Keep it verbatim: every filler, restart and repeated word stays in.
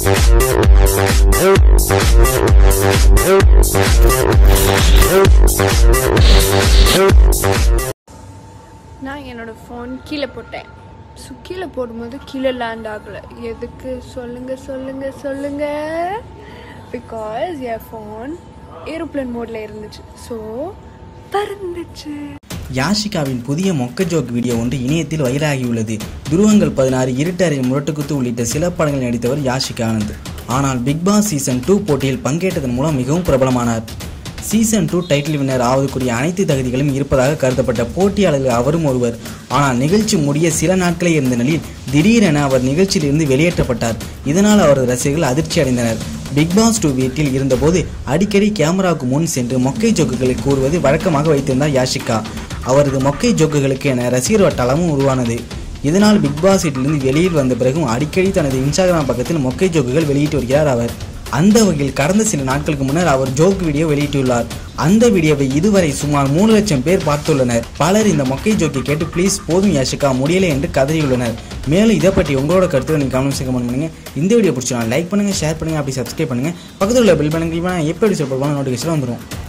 நான் என்னோட ஃபோன் கீழே போட்டேன். ஸோ கீழே போடும்போது கீழே லேண்ட் ஆகலை. எதுக்கு சொல்லுங்க சொல்லுங்க சொல்லுங்க. பிகாஸ் என் ஃபோன் ஏரோப்ளேன் மோடில் இருந்துச்சு. ஸோ பறந்துச்சு. யாஷிகாவின் புதிய மொக்க ஜோக் வீடியோ ஒன்று இணையத்தில் வைரலாகியுள்ளது. துருவங்கள் பதினாறு, இருட்டறையில் முரட்டுக்குத்து உள்ளிட்ட சில படங்களில் நடித்தவர் யாஷிகா ஆனந்த். ஆனால் பிக்பாஸ் சீசன் டூ போட்டியில் பங்கேற்றதன் மூலம் மிகவும் பிரபலமானார். சீசன் டூ டைட்டில் வின்னர் ஆவதற்குரிய அனைத்து தகுதிகளும் இருப்பதாக கருதப்பட்ட போட்டியாளர்கள் அவரும் ஒருவர். ஆனால் நிகழ்ச்சி முடிய சில நாட்களே இருந்த நிலையில் திடீரென அவர் நிகழ்ச்சியிலிருந்து வெளியேற்றப்பட்டார். இதனால் அவரது ரசிகர்கள் அதிர்ச்சி அடைந்தனர். பிக்பாஸ் டூ வீட்டில் இருந்தபோது அடிக்கடி கேமராவுக்கு முன் சென்று மொக்கை ஜோக்குகளை கூறுவது வழக்கமாக வைத்திருந்தார் யாஷிகா. அவரது மொக்கை ஜோக்குகளுக்கு என ரசிகர் வட்டாளமும் உருவானது. இதனால் பிக்பாஸ் வீட்டிலிருந்து வெளியில் வந்த பிறகும் அடிக்கடி தனது இன்ஸ்டாகிராம் பக்கத்தில் மொக்கை ஜோக்குகள் வெளியிட்டு வருகிறார் அவர். அந்த வகையில் கடந்த சில நாட்களுக்கு முன்னர் அவர் ஜோக் வீடியோ வெளியிட்டுள்ளார். அந்த வீடியோவை இதுவரை சுமார் மூணு லட்சம் பேர் பார்த்துள்ளனர். பலர் இந்த மொக்கை ஜோக்கை கேட்டு "ப்ளீஸ் போதும் யாஷிகா, முடியலை" என்று கதறியுள்ளனர். மேலும் இதை பற்றி உங்களோட கருத்துக்களை நீங்கள் கமெண்ட்ஸ் கமெண்ட் பண்ணுங்கள். இந்த வீடியோ பிடிச்சினா லைக் பண்ணுங்கள், ஷேர் பண்ணுங்கள், அப்படி சப்ஸ்கிரைப் பண்ணுங்கள். பக்கத்தில் உள்ள பெல் பட்டனை கிளிக் பண்ணால் எப்படி சப்போர்ட் பண்ண நோட்டிஃபிகேஷன் வந்துடும்.